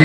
You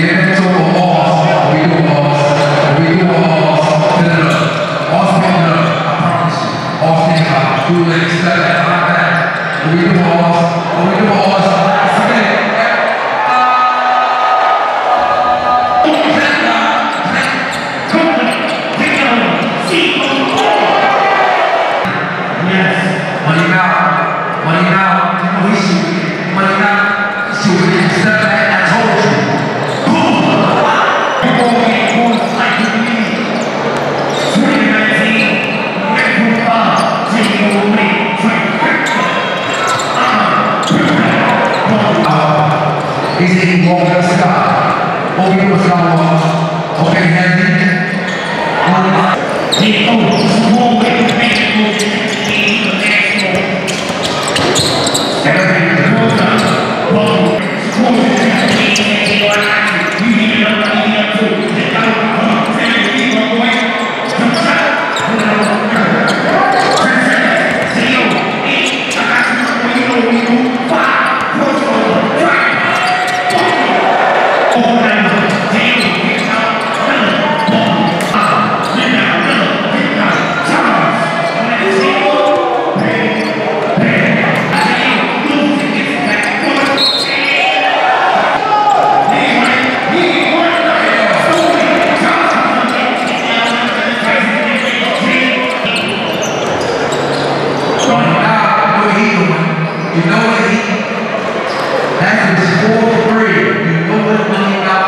know what I mean? That is for free. You know what I mean?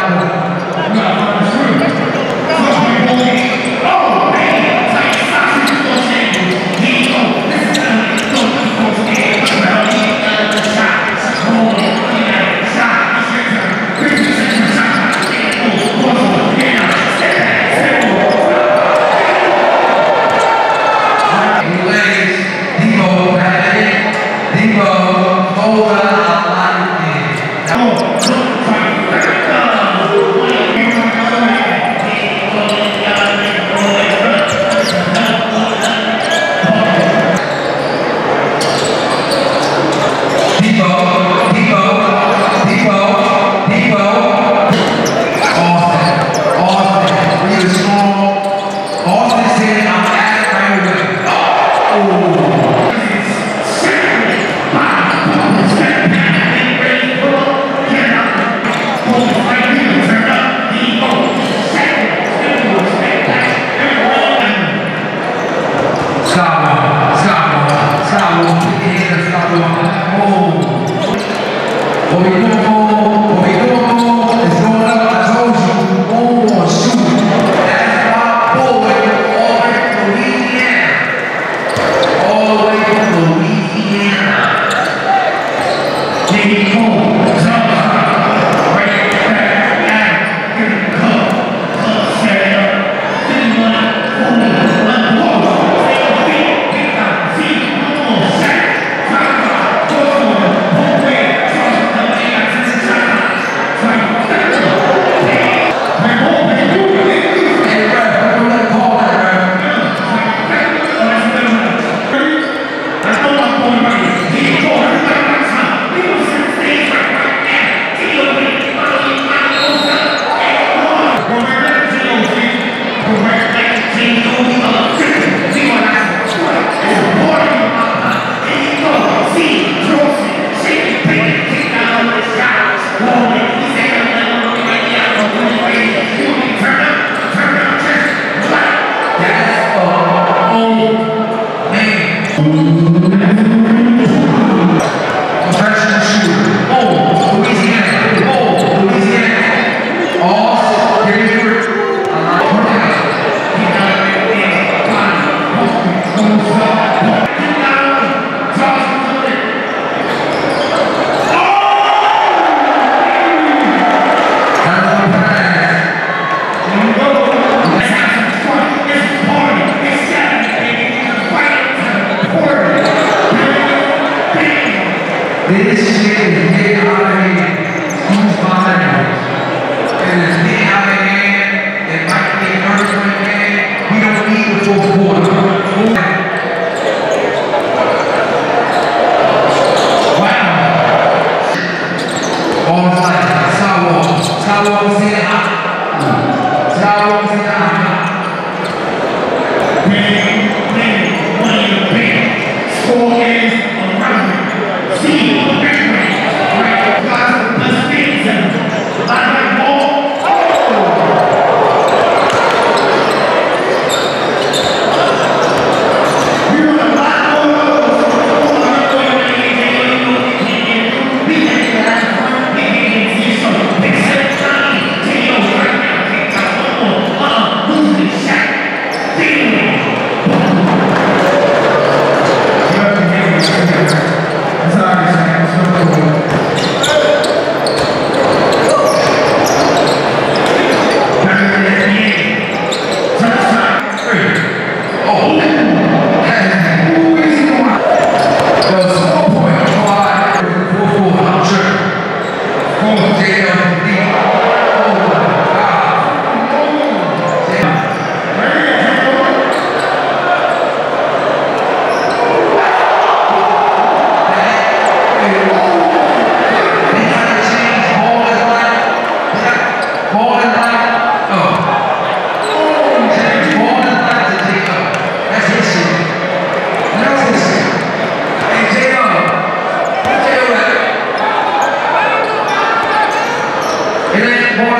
More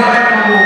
like